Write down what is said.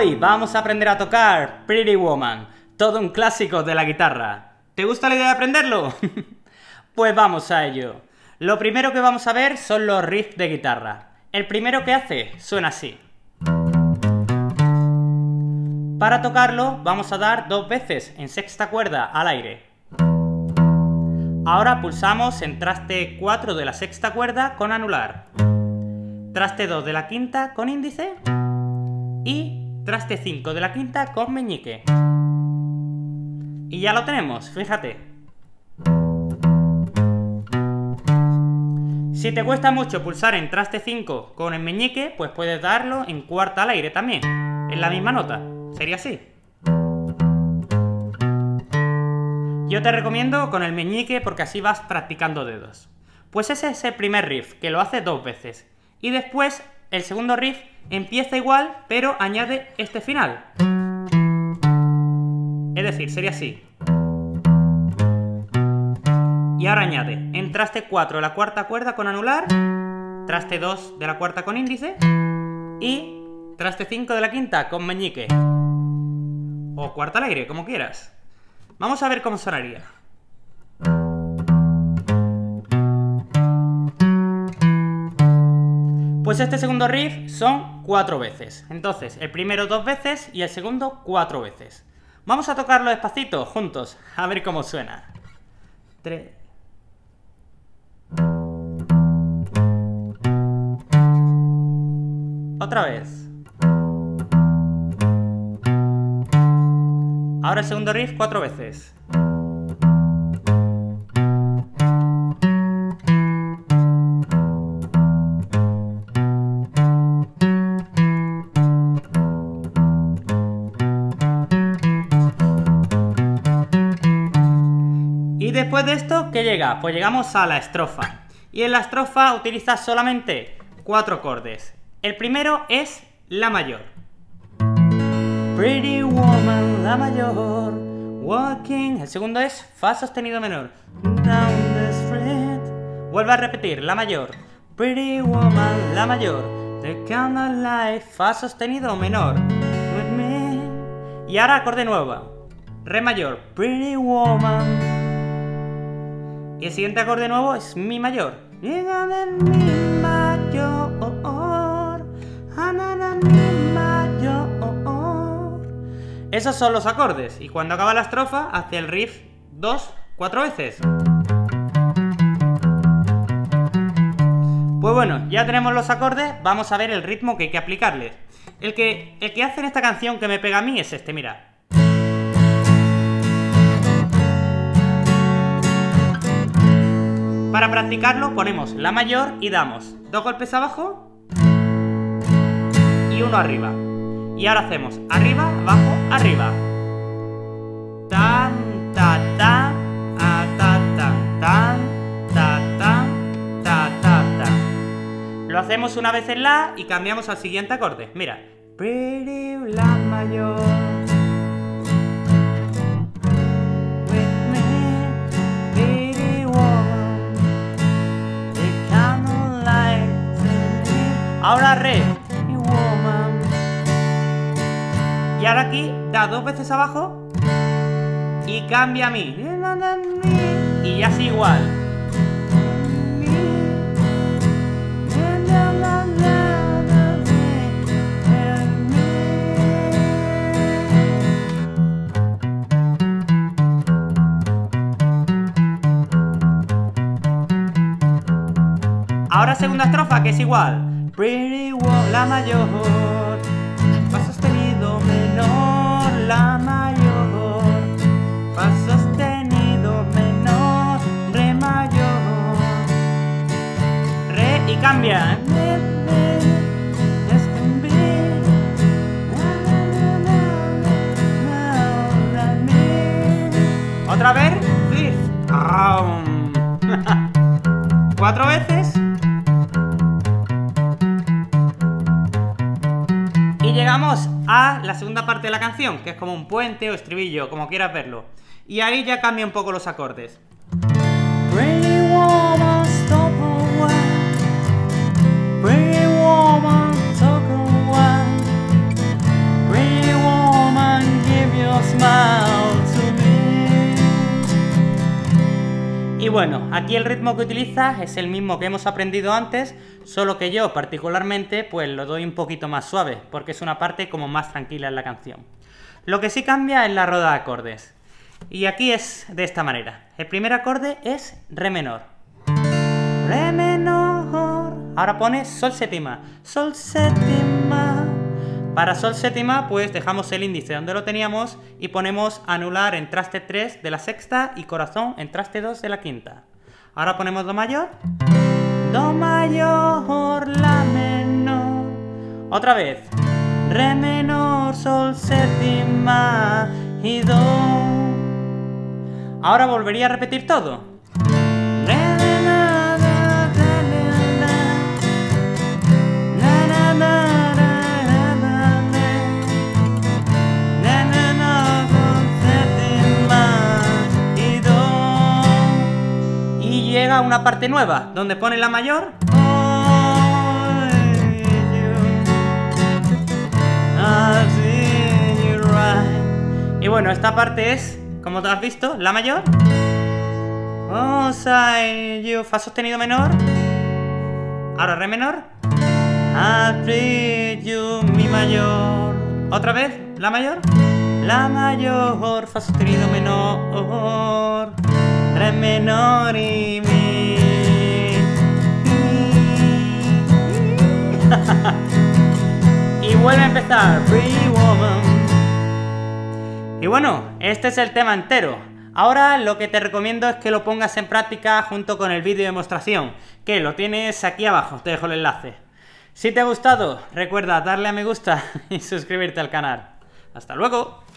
Hoy vamos a aprender a tocar Pretty Woman, todo un clásico de la guitarra. ¿Te gusta la idea de aprenderlo? Pues vamos a ello. Lo primero que vamos a ver son los riffs de guitarra. El primero que hace suena así. Para tocarlo vamos a dar dos veces en sexta cuerda al aire. Ahora pulsamos en traste 4 de la sexta cuerda con anular, traste 2 de la quinta con índice y traste 5 de la quinta con meñique. Y ya lo tenemos, fíjate. Si te cuesta mucho pulsar en traste 5 con el meñique, pues puedes darlo en cuarta al aire también, en la misma nota. Sería así. Yo te recomiendo con el meñique porque así vas practicando dedos. Pues ese es el primer riff, que lo hace dos veces. Y después, el segundo riff empieza igual, pero añade este final. Es decir, sería así. Y ahora añade en traste 4 de la cuarta cuerda con anular, traste 2 de la cuarta con índice y traste 5 de la quinta con meñique. O cuarta al aire, como quieras. Vamos a ver cómo sonaría. Pues este segundo riff son 4 veces. Entonces, el primero 2 veces y el segundo 4 veces. Vamos a tocarlo despacito, juntos, a ver cómo suena. 3. Otra vez. Ahora el segundo riff 4 veces. Y después de esto, ¿qué llega? Pues llegamos a la estrofa. Y en la estrofa utilizas solamente 4 acordes. El primero es la mayor. Pretty woman, la mayor, walking. El segundo es fa sostenido menor. Down the street. Vuelvo a repetir, la mayor. Pretty woman, la mayor, the kind of life, fa sostenido menor. With me. Y ahora acorde nuevo. Re mayor. Pretty woman. Y el siguiente acorde nuevo es mi mayor. Llega del mi mayor. Mi mayor. Esos son los acordes. Y cuando acaba la estrofa, hace el riff 2, 4 veces. Pues bueno, ya tenemos los acordes. Vamos a ver el ritmo que hay que aplicarles. El que hace en esta canción que me pega a mí es este, mira. Para practicarlo ponemos la mayor y damos 2 golpes abajo y 1 arriba. Y ahora hacemos arriba, abajo, arriba. Tan, ta, ta, a, ta, ta, tan, ta, ta, ta, ta, ta. Lo hacemos una vez en la y cambiamos al siguiente acorde. Mira. Pretty la mayor. Ahora re. Y ahora aquí da 2 veces abajo y cambia a mi. Y así igual. Ahora segunda estrofa que es igual. Pretty woman, la mayor, fa sostenido menor, la mayor, fa sostenido menor, re mayor, re y cambia. Otra vez, riff, 4 veces. Y llegamos a la segunda parte de la canción, que es como un puente o estribillo, como quieras verlo. Y ahí ya cambia un poco los acordes. Pretty woman, stop away. Pretty woman, talk away. smile to me. Y bueno, aquí el ritmo que utilizas es el mismo que hemos aprendido antes, solo que yo particularmente pues lo doy un poquito más suave, porque es una parte como más tranquila en la canción. Lo que sí cambia es la rueda de acordes. Y aquí es de esta manera. El primer acorde es re menor. Re menor. Ahora pone sol séptima. Sol séptima. Para sol séptima pues dejamos el índice donde lo teníamos y ponemos anular en traste 3 de la sexta y corazón en traste 2 de la quinta. Ahora ponemos do mayor. Do mayor, la menor. Otra vez. Re menor, sol séptima y do. Ahora volvería a repetir todo. Y llega a una parte nueva, donde pone la mayor. Y bueno, esta parte es, como te has visto, la mayor, fa sostenido menor, ahora re menor, mi mayor, otra vez, la mayor, fa sostenido menor, re menor y mi. Y vuelve a empezar, Pretty Woman. Y bueno, este es el tema entero. Ahora lo que te recomiendo es que lo pongas en práctica junto con el vídeo de demostración, que lo tienes aquí abajo, te dejo el enlace. Si te ha gustado, recuerda darle a me gusta y suscribirte al canal. ¡Hasta luego!